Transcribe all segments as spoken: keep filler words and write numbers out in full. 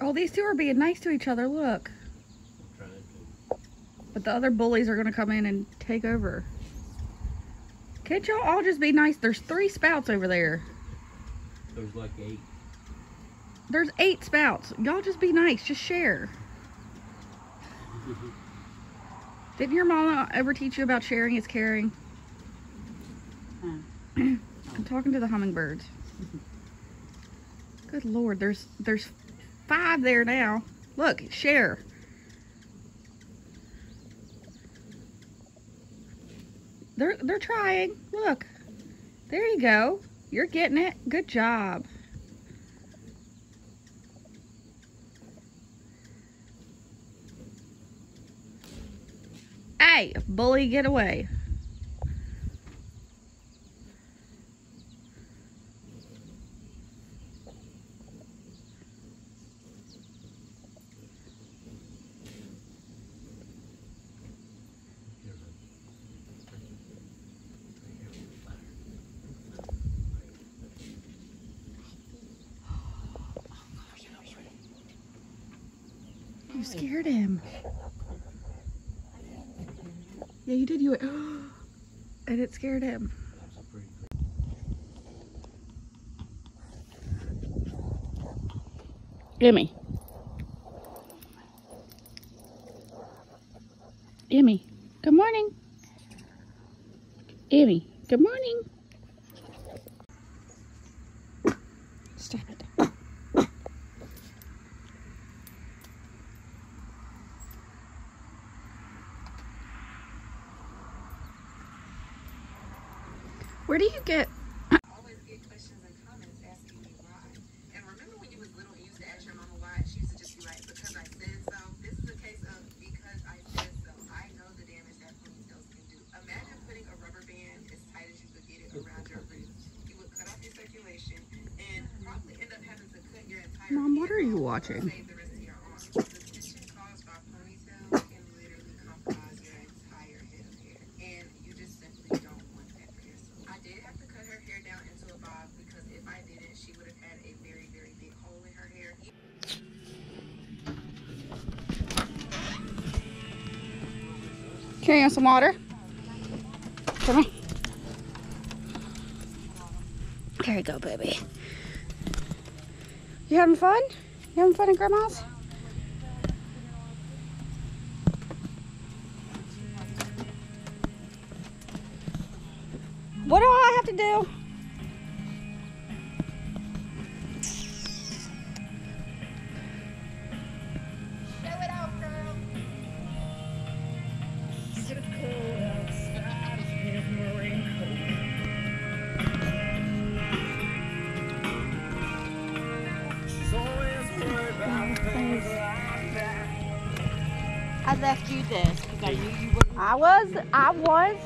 Oh, these two are being nice to each other, look. Trying to. But the other bullies are gonna come in and take over. Can't y'all all just be nice? There's three spouts over there. There's like eight. There's eight spouts. Y'all just be nice, just share. Didn't your mama ever teach you about sharing is caring? Huh. I'm talking to the hummingbirds. Good Lord, there's there's five there now. Look, share. They're they're trying. Look. There you go. You're getting it. Good job. Hey, bully, get away. You scared him. Yeah, you did. You went, and it scared him. Emmi. Emmi, good morning. Emmi, good morning. Stop it. Where do you get? I always get questions and comments asking me why. And remember when you was little and you used to ask your mama why, she used to just be like, because I said so. This is a case of because I said so. I know the damage that ponytails can do. Imagine putting a rubber band as tight as you could get it around your roots. You would cut off your circulation and probably end up having to cut your entire. Mom, what are you watching? Save the rest of your arms. The tension caused by ponytails can literally compromise your entire head of hair, and you just simply don't. I did have to cut her hair down into a bob because if I didn't, she would have had a very, very big hole in her hair. Carry on some water. Come on. There you go, baby. You having fun? You having fun at Grandma's? What do I have to do? Show it off, girl. So cold outside, shivering cold. She's always worried about things like that. I left you this because I knew you wouldn't. I was, I was.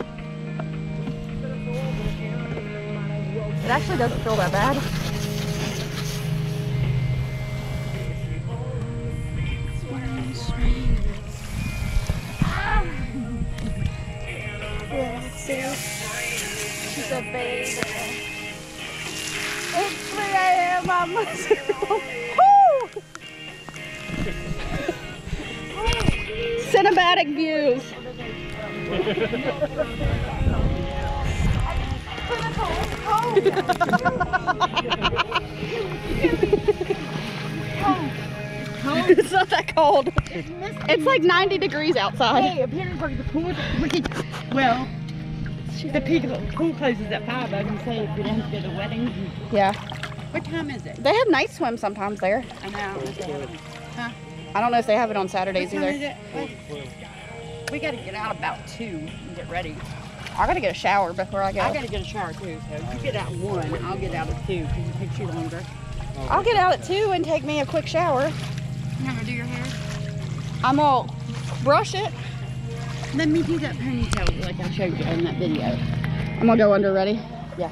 It actually doesn't feel that bad. She's a baby. It's three A M I'm cinematic views. Oh, it's cold. It's not that cold. It's, it's like ninety degrees outside. Hey, apparently the pool, well, the peak of the pool closes at five. I can say if we don't get a wedding. Yeah. What time is it? They have night swim sometimes there. I know. Huh? I don't know if they have it on Saturdays either. Is it? We got to get out about two and get ready. I gotta get a shower before I go. I gotta get a shower too, so you get out at one, I'll get out at two, because it takes you longer. I'll get out at two and take me a quick shower. You gonna do your hair? I'm gonna brush it. Let me do that ponytail like I showed you in that video. I'm gonna go under, ready? Yeah.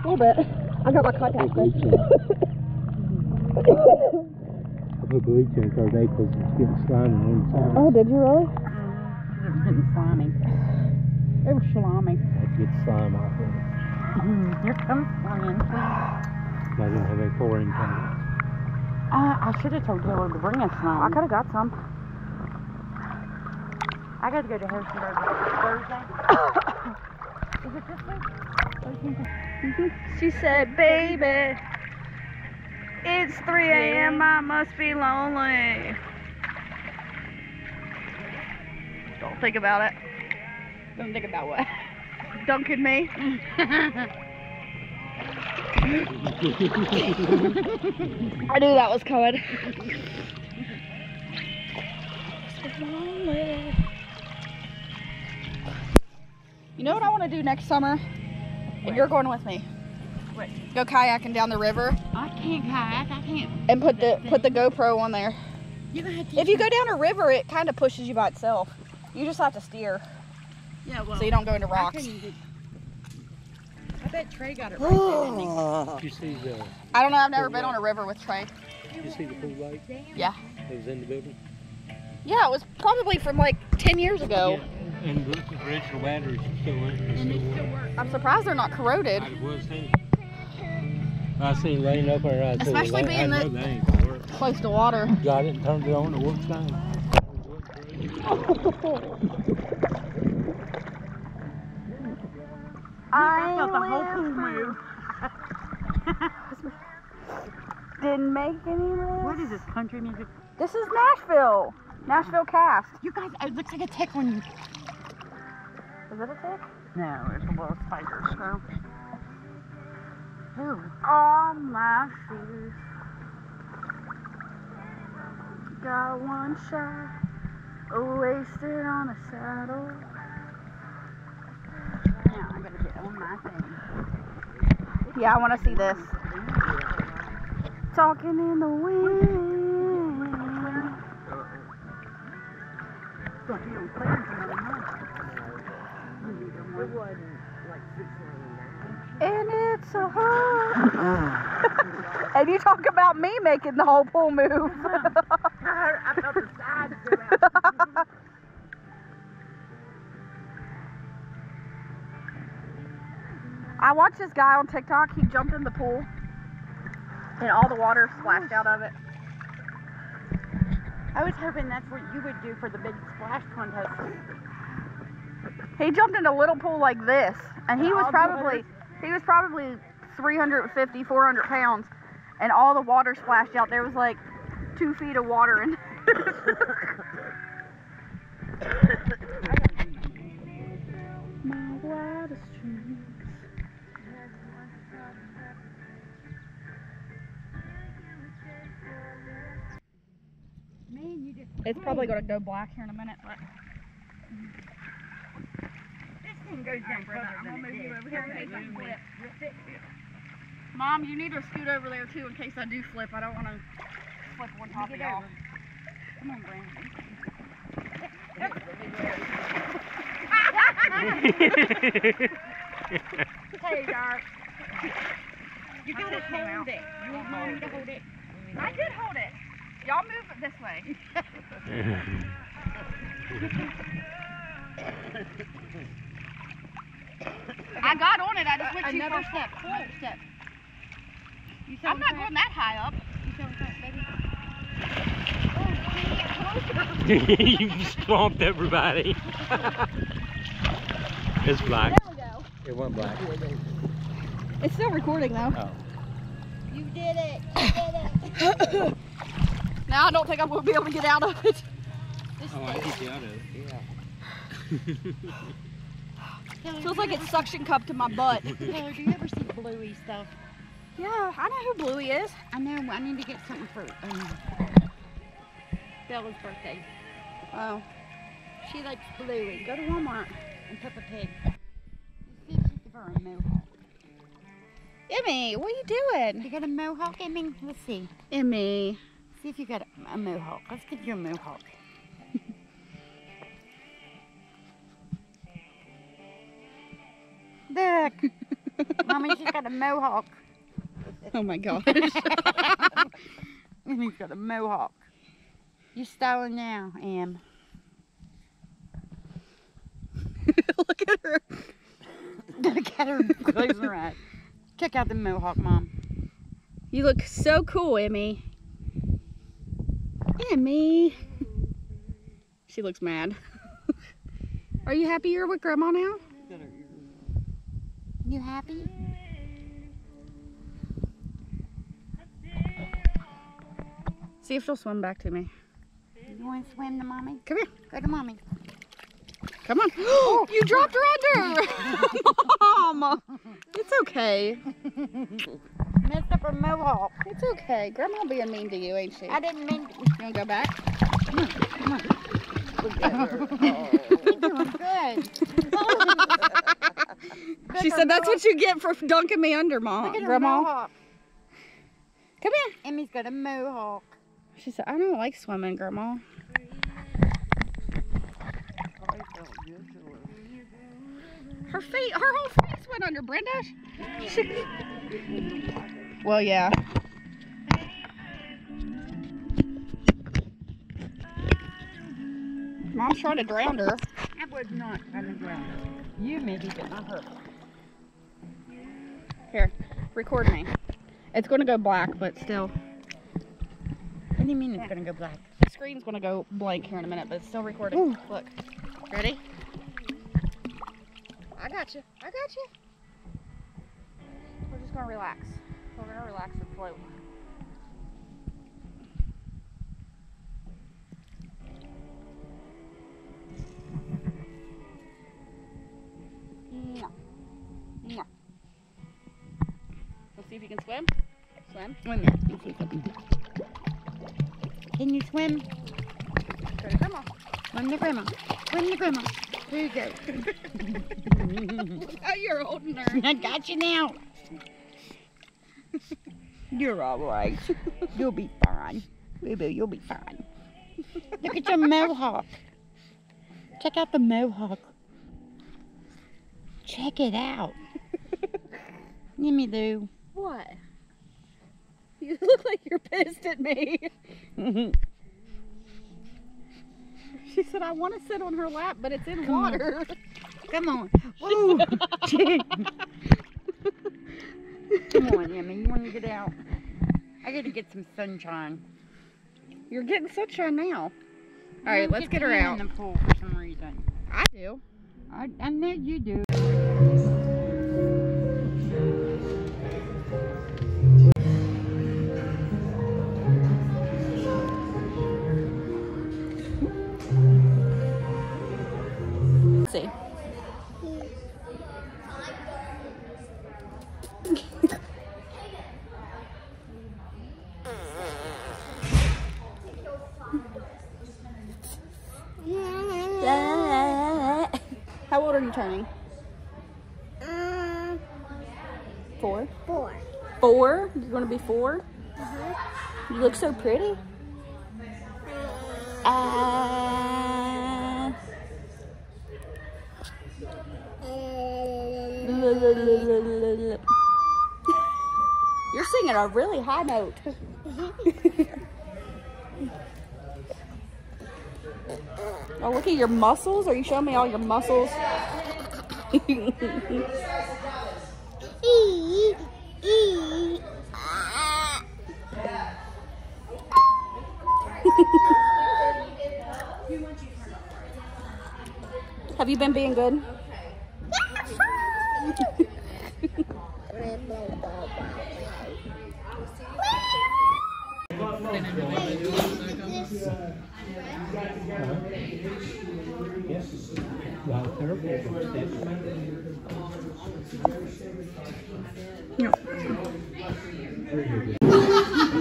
A little bit. I got my contact lens. I put blue check our day because it's getting slimy on the side. Oh, did you really? It's getting slimy. It was salami. That good slime off of it. Mm, here comes slime. I didn't have a pouring coming. Uh, I should have told Taylor to bring us slime. I could have got some. I got to go to Hershey Thursday. Is it this week? Mm-hmm. She said, baby, it's three A M I must be lonely. Don't think about it. Don't think about what? Dunking me. I knew that was coming. You know what I want to do next summer? And you're going with me. What? Go kayaking down the river. I can't kayak. I can't. And put the put the GoPro on there. You're gonna have to if you go down a river, it kind of pushes you by itself. You just have to steer. Yeah, well, so you don't go into rocks. I, even... I bet Trey got it right there. Did you see the? I don't know. I've never been light on a river with Trey. Did you see the pool light? Yeah. It was in the building. Yeah, it was probably from like ten years ago. Yeah. And the bridge, the ladder is still in. I'm surprised they're not corroded. I was too. I seen laying up there. I Especially the being I that, that close to water. Got it and turned it on. It works fine. I felt the whole pool move. Didn't make any noise. What is this country music? This is Nashville. Nashville cast. You guys, it looks like a tick on you. Is it a tick? No, it's a little spider. So. Ooh. All my shoes. Got one shot, wasted on a saddle. Now I'm gonna get on my thing. Yeah, I want to see this. Talking in the wind. It's gonna be on planes another month. And it's a hole. And you talk about me making the whole pool move. I felt the sides go out. I watched this guy on TikTok. He jumped in the pool, and all the water splashed out of it. I was hoping that's what you would do for the big splash contest. He jumped in a little pool like this, and he was probably he was probably three hundred fifty, four hundred pounds, and all the water splashed out. There was like two feet of water in my wildest dreams. It's probably gonna go black here in a minute, but. Goes down further than it did. Okay, Mom, you need to scoot over there too in case I do flip. I don't want to flip one top of y'all. Come on, Brenda. Hey, Dark. You gotta hold it. You want Mom to hold it? I did hold it. Y'all move it this way. I got on it, I just went uh, too far. Step, full step. You I'm not going that high up. You sound fast, baby. Oh, get closer. You stomped everybody. It's black. There we go. It went black. It's still recording though. Oh. You did it. You did it. Now I don't think I'm going to be able to get out of it. This oh, I get you out of it. Yeah. Taylor, feels like it's suction cup to my butt. Taylor, do you ever see Bluey stuff? Yeah, I know who Bluey is. I know. I need to get something for um, Bella's birthday. Oh. She likes Bluey. Go to Walmart and Peppa Pig. Let's see if she's wearing a mohawk. Emmi, what are you doing? You got a mohawk, Emmi? Let's see. Emmi. See if you got a, a mohawk. Let's give you a mohawk. Look, Mommy, she's got a mohawk. Oh my gosh. Mommy's got a mohawk. You're styling now, Em. Look at her. Look at her glazing her eyes. Check out the mohawk, Mom. You look so cool, Emmi. Emmi. She looks mad. Are you happy you're with Grandma now? You happy? See if she'll swim back to me. You want to swim to Mommy? Come here. Go to Mommy. Come on. Oh, you dropped her under. Mom. It's okay. Messed up her mohawk. It's okay. Grandma being mean to you, ain't she? I didn't mean to. You want to go back? Come on. Come on. Look at her. Oh. You're doing good. She said that's what you get for dunking me under, Mom. Look at her Grandma. Mohawk. Come here. Emmi's got a mohawk. She said, I don't like swimming, Grandma. Her feet, her whole face went under, Brenda. She... Well, yeah. Mom's trying to drown her. I would not try to drown her. You maybe, but not her. Here, record me. It's going to go black, but still. What do you mean it's going to go black? The screen's going to go blank here in a minute, but it's still recording. Ooh. Look. Ready? I got you. I got you. We're just going to relax. We're going to relax and float. Mwah. Mwah. Let's see if you can swim. Swim. Swim there. Can you swim? Go to Grandma. Swim to Grandma. Swim to Grandma. There you go. Look how you're holding her. I got you now. You're all right. You'll be fine. Baby, you'll be fine. Look at your mohawk. Check out the mohawk. Check it out. Give me Lou. What? You look like you're pissed at me. She said, I want to sit on her lap, but it's in Come water. On. Come on. Woo. Come on, Emmi. You want to get out? I got to get some sunshine. You're getting sunshine now. All right, let's get, get her out. In the pool for some reason. I do. I, I know you do. See. How old are you turning? Um, four. Four. Four? You're gonna be four? Mm-hmm. You look so pretty. Ah. Uh, You're singing a really high note. Oh, look at your muscles. Are you showing me all your muscles? Have you been being good?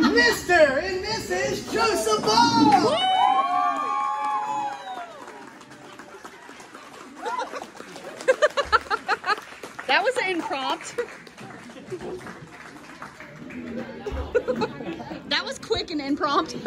Mister and Missus Joseph Ball! That was impromptu. That was quick and impromptu.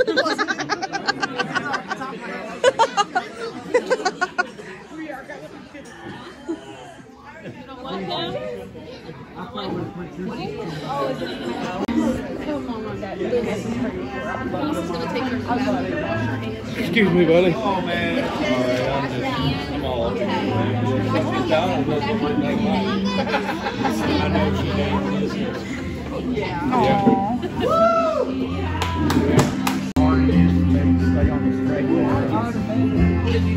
Excuse me, buddy. Oh man. All right, I'm just, I'm all What did you do?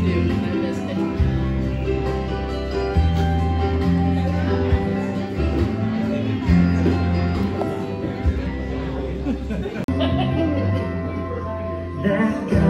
Let's go.